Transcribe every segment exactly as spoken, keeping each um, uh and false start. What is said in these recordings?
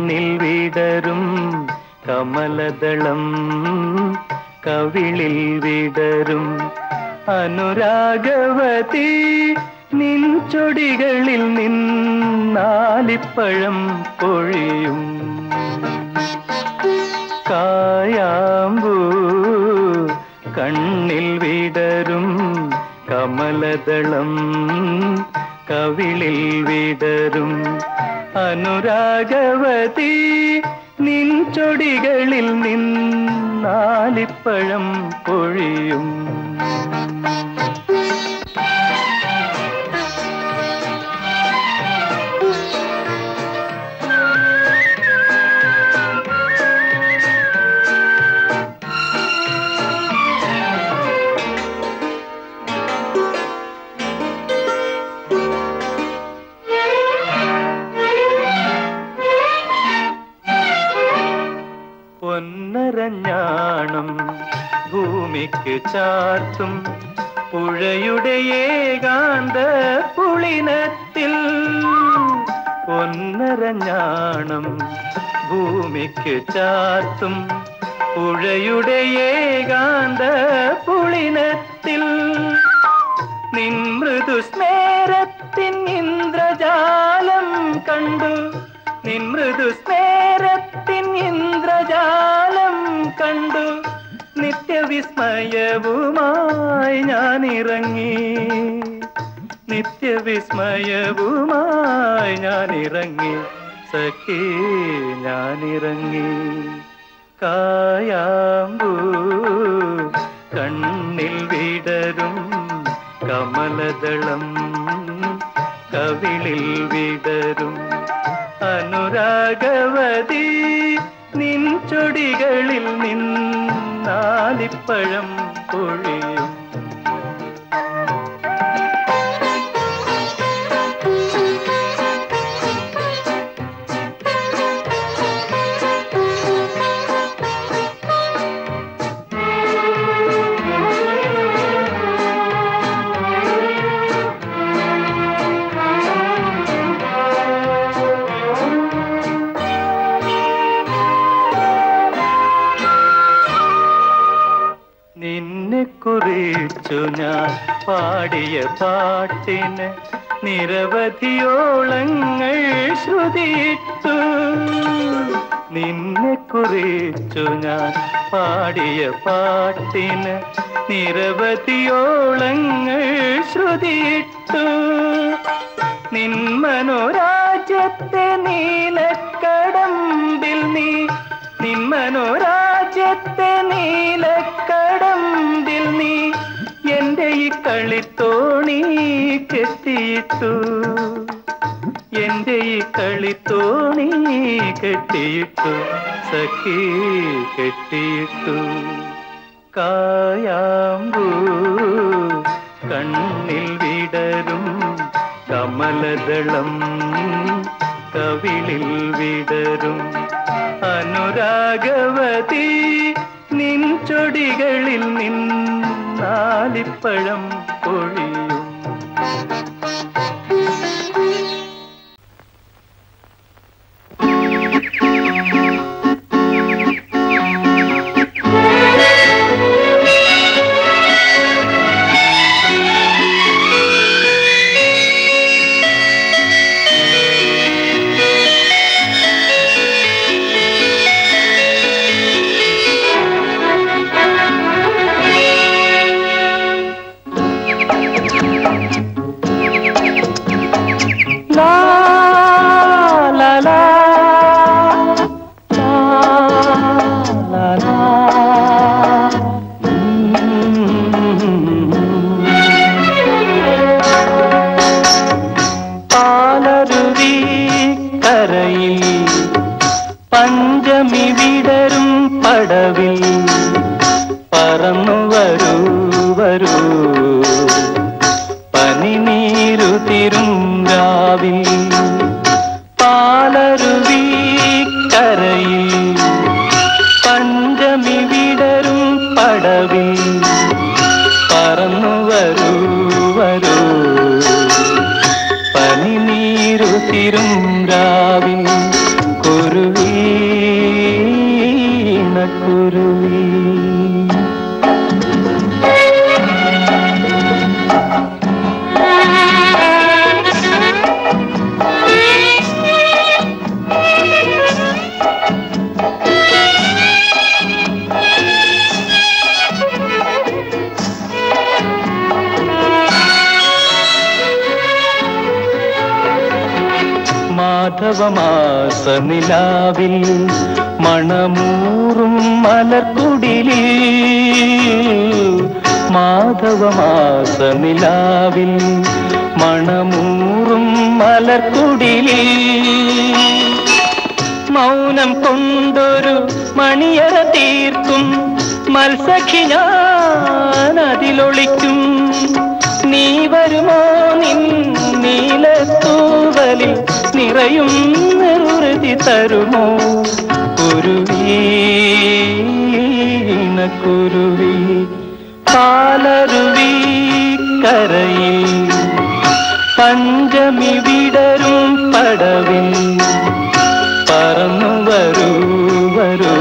കണ്ണിൽ വിടരും കമലദളം കവിളിൽ വിടരും അനുരാഗവതി നിൻ ചൊടികളിൽ നിന്നാലിപ്പഴം പൊഴിയും കായാമ്പൂ കണ്ണിൽ വിടരും കമലദളം കവിളിൽ വിടരും അനുരാഗവതി നിൻ ചൊടികളിൽ നിന്നാലിപ്പഴം പൊഴിയും ഭൂമിക്ക് ചാർത്തും പുഴയുടെ ഏകാന്ത പുളിനത്തിൽ പൊന്നരഞ്ഞാണം ഭൂമിക്ക് ചാർത്തും പുഴയുടെ ഏകാന്ത പുളിനത്തിൽ നിൻ മൃദുസ്മേരത്തിൻ ഇന്ദ്രജാലം കണ്ടു നിൻ മൃദുസ്മേരത്തിൻ ഇന്ദ്രജാലം കണ്ടു നിത്യവിസ്മയവുമായി ഞാനിറങ്ങി നിത്യവിസ്മയവുമായി ഞാനിറങ്ങി സഖി ഞാനിറങ്ങി കായാമ്പൂ കണ്ണിൽ വിടരും കമലദളം കവിളിൽ വിടരും അനുരാഗവതി നിൻ ചൊടികളിൽ നിന്നാലിപ്പഴം പൊഴിയും ഞാൻ പാടിയ പാട്ടിന് നിരവധിയോളങ്ങൾ ശ്രുതിയിട്ടു നിന്നെക്കുറിച്ചു ഞാൻ പാടിയ പാട്ടിന് നിരവധിയോളങ്ങൾ ശ്രുതിയിട്ടു നിൻ മനോരാജ്യത്തെ നീലക്കടമ്പിൽ നീ നിൻ മനോരാജ്യത്തെ നീലക്കടമ്പിൽ നീ എന്റെ ഈ കളിത്തോണി കെട്ടിയിട്ടു എന്റെ ഈ കളിത്തോണി കെട്ടിയിട്ടു സഖി കെട്ടിയിട്ടു കായാമ്പൂ കണ്ണിൽ വിടരും കമലദളം കവിളിൽ വിടരും അനുരാഗവതി നിൻ ചൊടികളിൽ നിന്നാലിപ്പഴം പൊഴിയും. Guru മാധവമാസനിലാവിൽ മണമൂറും മലർക്കുടിലിൽ മാധവമാസനിലാവിൽ മണമൂറും മലർക്കുടിലിൽ മൗനം കൊണ്ടൊരു മണിയറ തീർക്കും മത്സഖി ഞാൻ അതിലൊളിക്കും നീ വരുമോ നിൻ നീലത്തൂവലിൽ നിറയും നിറുതി തരുമോ കുരുവി കുരുവി പാലരുവി കരയിൽ പഞ്ചമി വിടരും പടവിൽ പറന്നു വരൂ വരൂ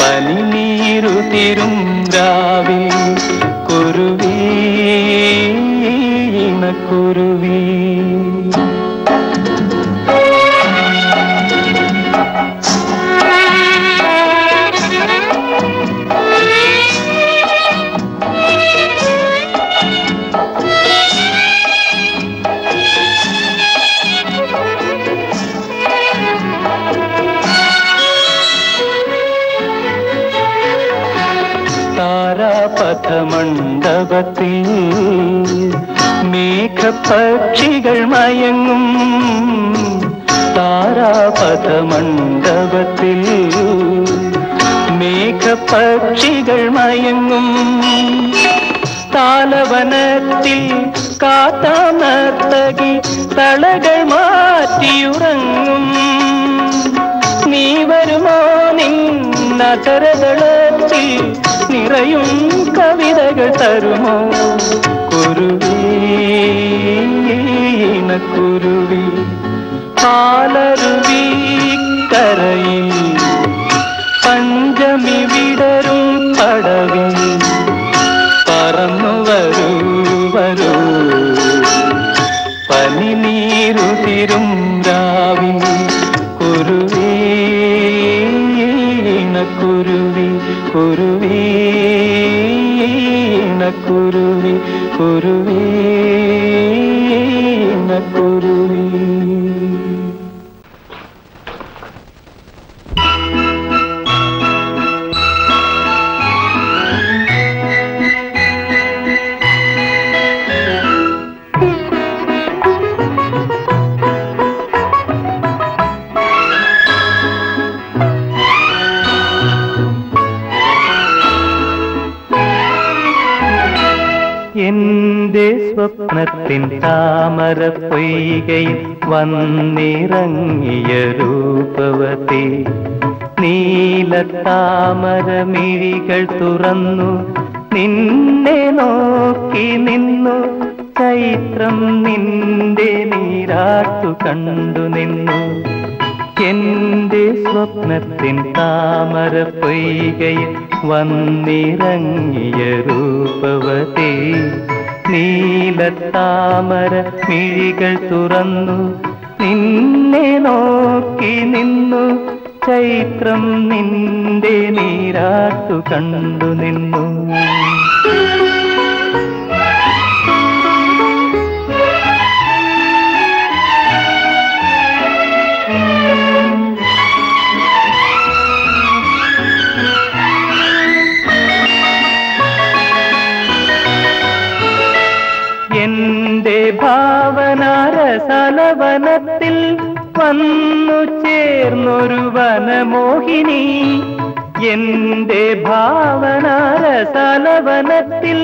പനിനീരു തിരും രാവിൽ കുരുവി കുരുവി മണ്ഡപത്തിൽ മേഘപക്ഷികൾ മയങ്ങും താരാപഥ മണ്ഡപത്തിൽ മേഘപക്ഷികൾ മയങ്ങും താലവനത്തിൽ കാത്താനർത്തകി തളകൾ മാറ്റിയുറങ്ങും നീ വരുമോ നിൻ നഗരകളത്തിൽ നിറയും കവിതകൾ തരുമോ കുരുവീന കുരുവി പാലരുവി കരയിൽ പഞ്ചമി വിടരും പടവിൽ പറന്നു വരൂ വരൂ പനി നീരു തിരും രാവിൽ കുരുവീന കുരുവി കുരുവി കുരുവി കുരുവി കുരുവി സ്വപ്നത്തിൻ താമര പൊയ്കയിൽ വന്നിറങ്ങിയ രൂപവതി നീലത്താമരമിഴികൾ തുറന്നു നിന്നെ നോക്കി നിന്നു ചൈത്രം നിന്റെ നീരാട്ടു കണ്ടു നിന്നു എന്റെ സ്വപ്നത്തിൻ താമര പൊയ്കയിൽ വന്നിറങ്ങിയ രൂപവതി നീലത്താമര മിഴികൾ തുറന്നു നിന്നെ നോക്കി നിന്നു ചൈത്രം നിന്റെ നീരാട്ടു കണ്ടു നിന്നു ഭാവനാരസലവനത്തിൽ വന്നു ചേർന്നൊരു വനമോഹിനി എന്റെ ഭാവനാരസലവനത്തിൽ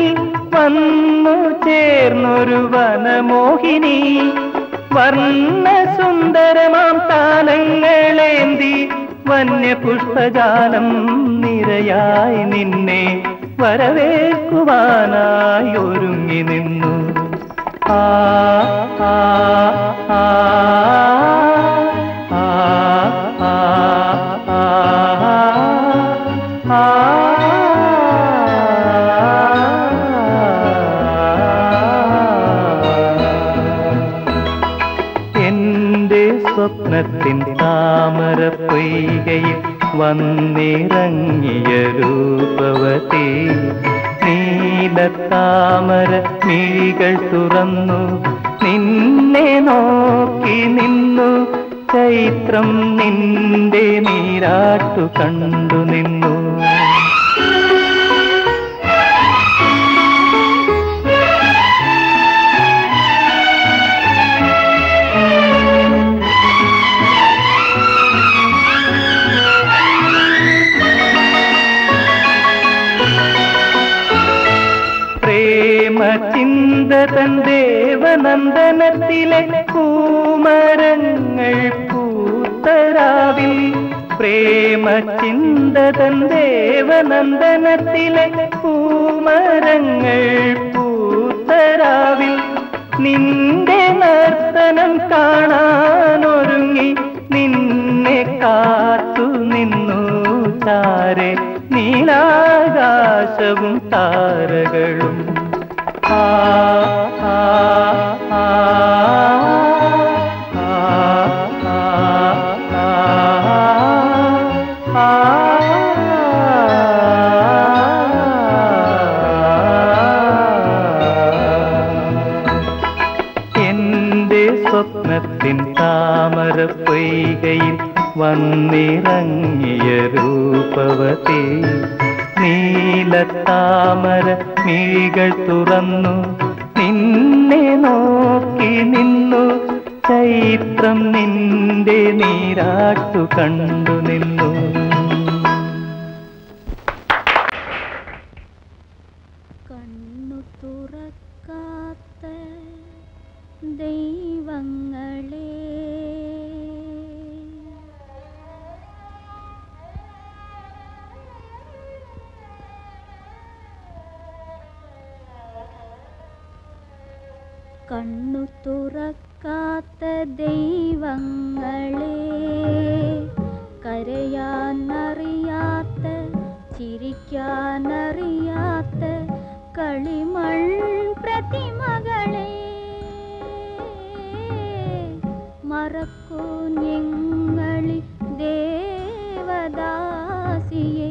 വന്നു ചേർന്നൊരു വനമോഹിനി വർണ്ണസുന്ദരമാം താലങ്ങളേന്തി വന്യപുഷ്പജാലം നിരയായി നിന്നെ വരവേൽക്കുവാനായി ഒരുങ്ങി നിന്നു ആ ആ ആ ആ ആ ആ താമരപ്പൊയ്കയിൽ വന്നിറങ്ങിയ രൂപവതി നീലത്താമര മിഴികൾ തുറന്നു നിന്നെ നോക്കി നിന്നു ചൈത്രം നിന്റെ നീരാട്ടു കണ്ടു നിന്നു. ചിന്തതൻ ദേവനന്ദനത്തിലെ പൂമരങ്ങൾ പൂത്തരാവിൽ പ്രേമചിന്തതൻ ദേവനന്ദനത്തിലെ പൂമരങ്ങൾ പൂത്തരാവിൽ നിന്റെ നർത്തനം കാണാനൊരുങ്ങി നിന്നെ കാത്തു നിന്നു താരെ നീലാകാശവും താരകളും. ആ ആ ആ എൻ്റെ സ്വപ്നത്തിൻ താമരപ്പൊയ്കയിൽ വന്നിറങ്ങിയ രൂപവതി നീലത്താമര മിഴികൾ തുറന്നു നിന്നെ നോക്കി നിന്നു ചൈത്രം നിന്റെ നീരാട്ടു കണ്ടു നിന്നു. കണ്ണു തുറക്കാത്ത ദൈവങ്ങളെ കണ്ണു തുറക്കാത്ത ദൈവങ്ങളെ കരയാനറിയാത്ത ചിരിക്കാനറിയാത്ത കളിമൺ പ്രതിമകളെ മറക്കൂ ഞങ്ങളി ദേവദാസിയെ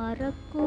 മറക്കൂ മറക്കൂ.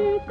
കളിമൺ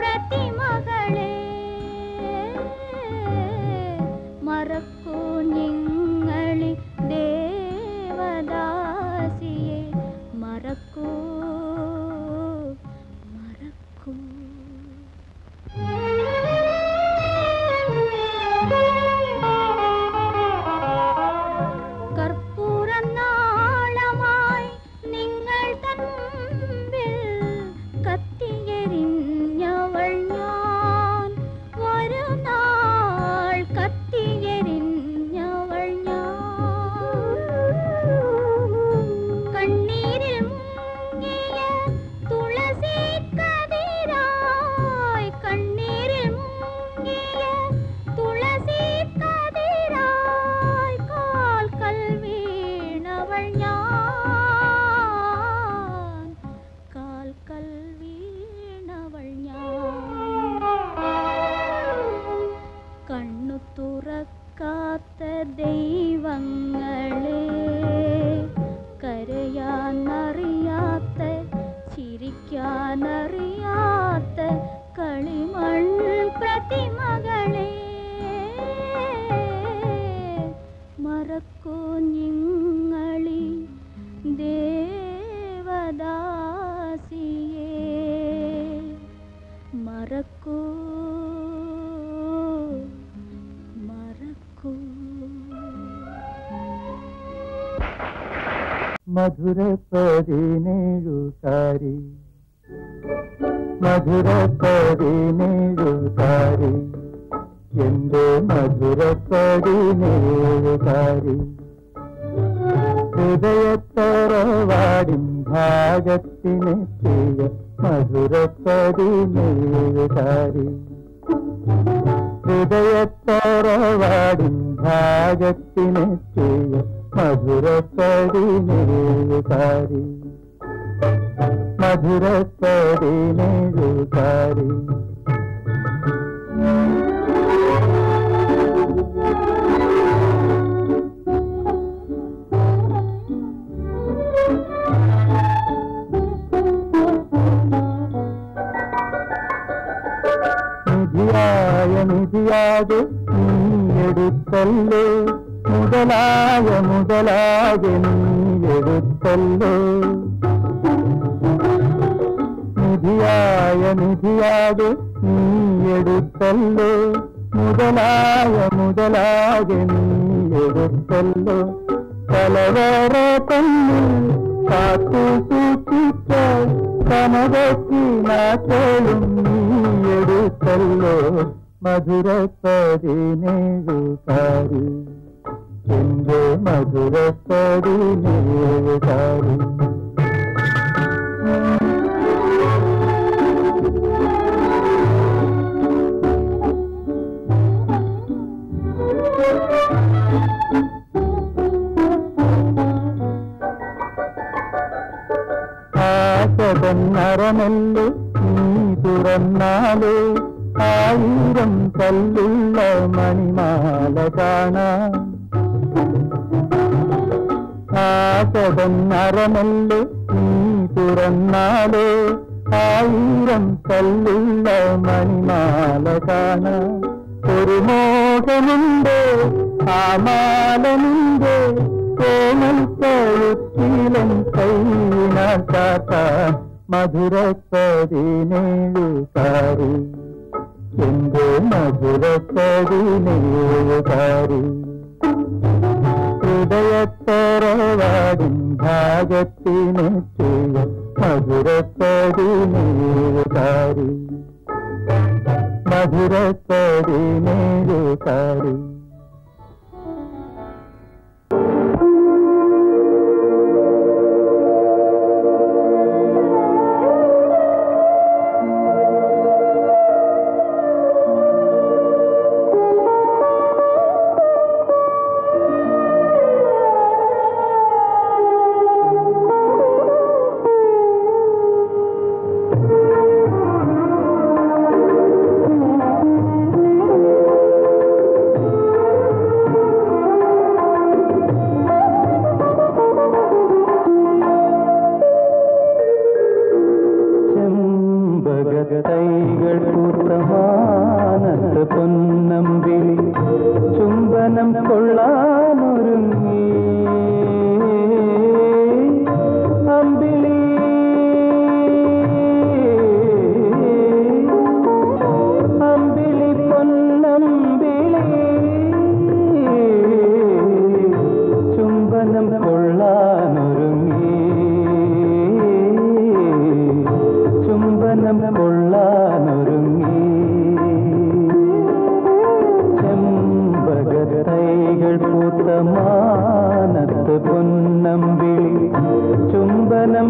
പ്രതിമകളെ मधुर परिणेयु सारी मधुर परिणेयु सारी एंदे मधुर परिणेयु सारी हृदयतरवाड़ी भागत्तिने प्रिय मधुर परिणेयु सारी हृदयतरवाड़ी भागत्तिने प्रिय मधुर परिणेयु सारी मधुर परिणेयु सारी। निधियाय निधियागे नीयेडुत्तल्ले मुदलाय मुदलाय नीयेडुत्तल्ले निधियाय निधियागे नीयेडुत्तल्ले मुदलाय मुदलाय नीयेडुत्तल्ले तलवर तन्निल कातु सूचित तमदोकी नाचेलुम नीयेडुत्तल्ले मधुर परिणेयु सारी एंदे मधुर परिणेयु सारी। ആസതന്നരമല്ലേ നീ തുറന്നാലേ ആയിരം കല്ലുള്ള മണിമാല കാണാം ആസതന്നരമല്ലേ നീ തുറന്നാലേ ആയിരം കല്ലുള്ള മണിമാല കാണാം ഒരു മോഹമുണ്ട് ആ മാലമുണ്ട് कोमल कलुक्किलं कैनाटाता मधुर परिणेयु सारी एंदे मधुर परिणेयु सारी हृदयतरवाड़ी भागत्तिने प्रिय मधुर परिणेयु सारी मधुर परिणेयु सारी। सुगंधम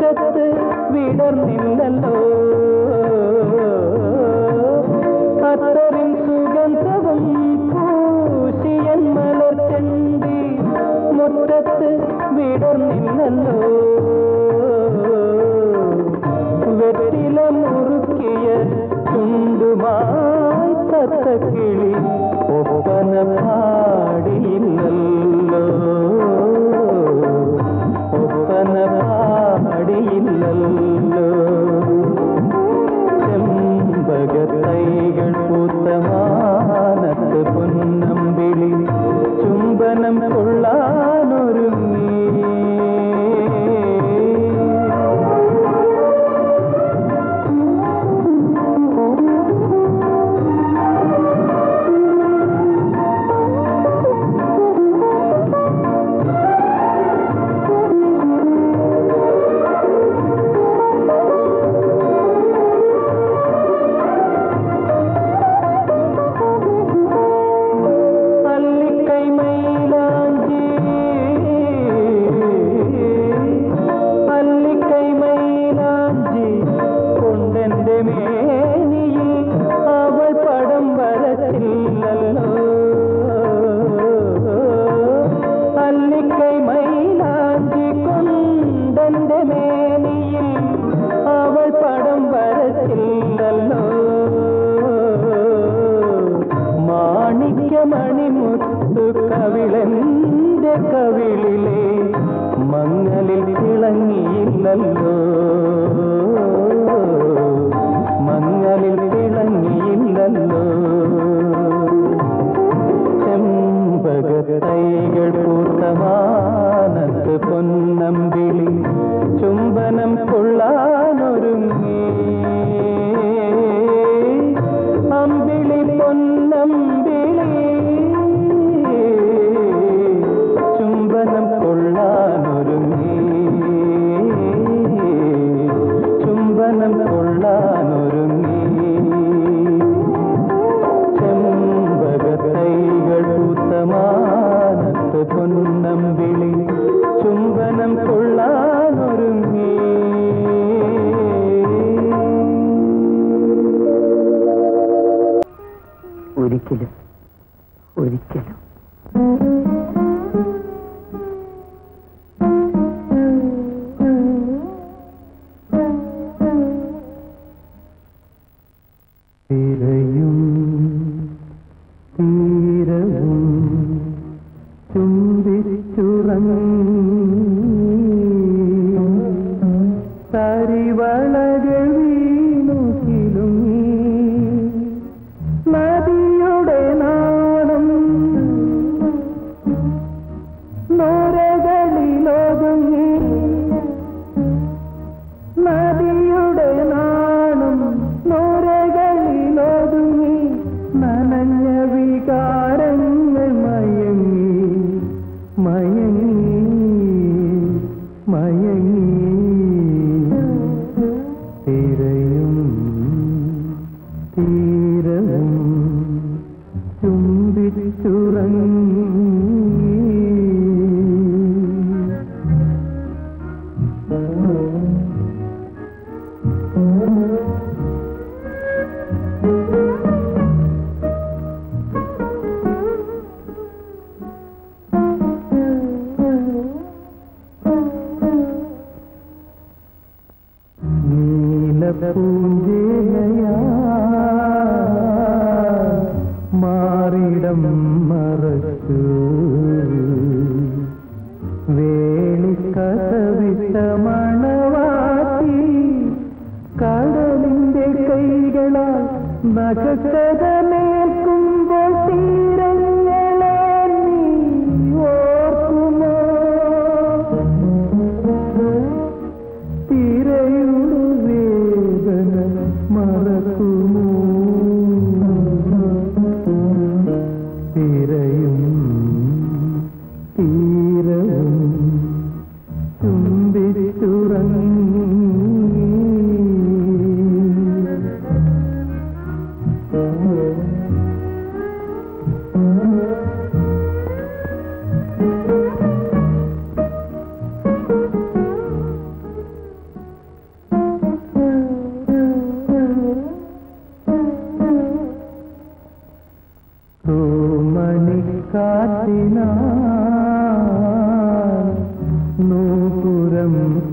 ദൂരത്ത് വിടർന്നില്ലല്ലോ അത്തറിൻ സുഗന്ധവും പൂശിയൻ മലർച്ചെണ്ടി മുറ്റത്ത് വിടർന്നില്ലല്ലോ വെറ്റില മുറുക്കിയ ചുണ്ടുമായി തത്തക്കിളി ഒപ്പന പാടിയില്ലല്ലോ ഒപ്പന പാടിയില്ലല്ലോ ചെമ്പകത്തൈകൾ പൂത്ത മാനത്ത് പൊന്നമ്പിളി ചുംബനം കൊള്ളാനൊരുങ്ങി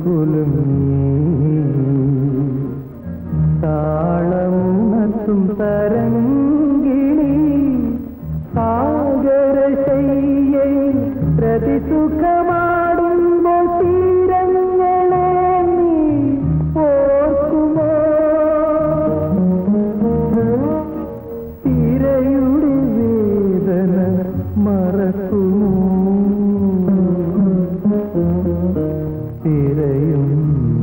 गुल तालम तुम तरंगिणी सागर शय्ये प्रति सुखमाडुम्बो तीरंगले नी ओर्क्कुमो तिरयुडे वेदन मरक्कुमो ोड़ी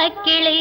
மக்களே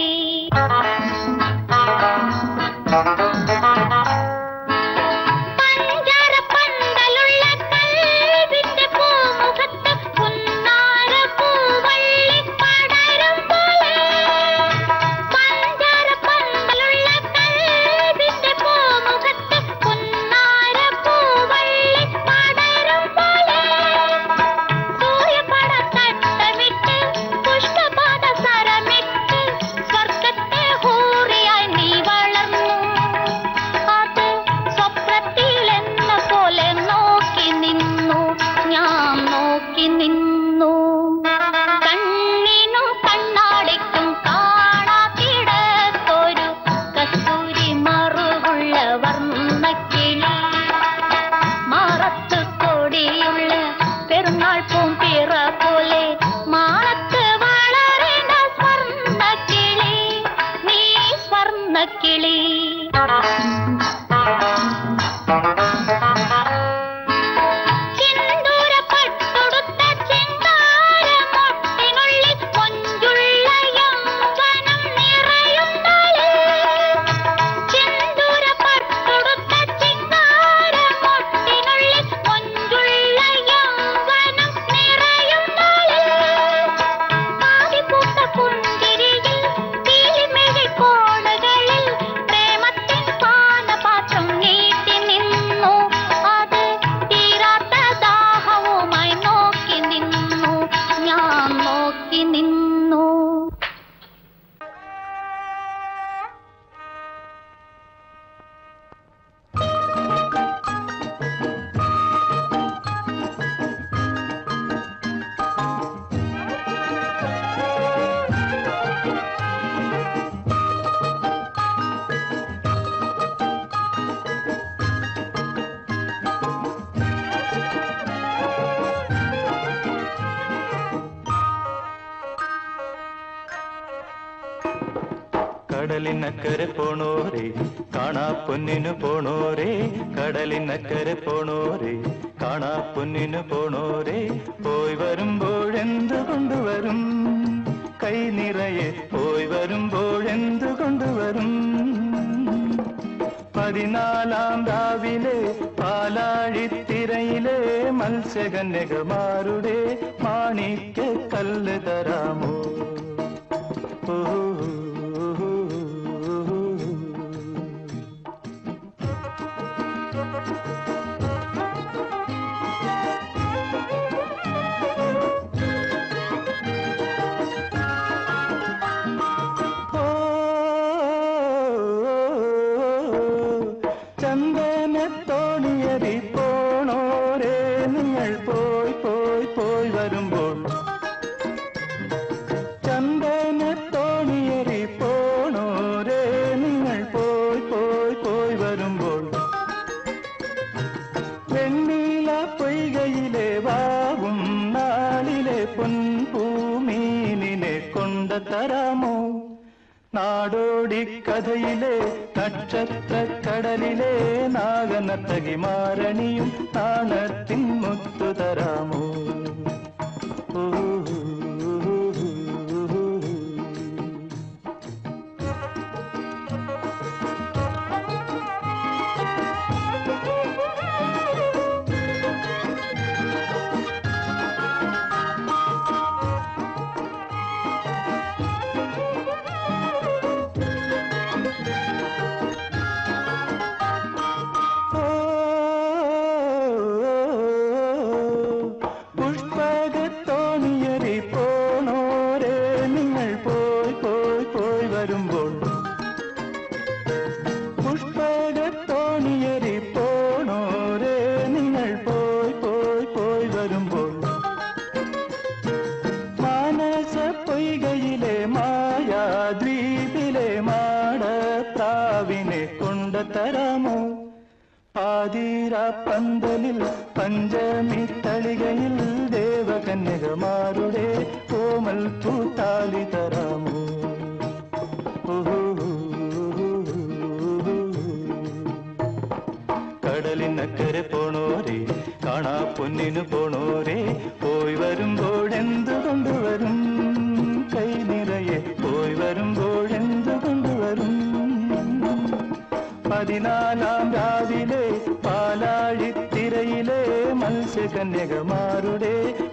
പതിനാലാം രാവിലെ പാലാഴിത്തിരയിലെ മത്സ്യകന്യകമാരുടെ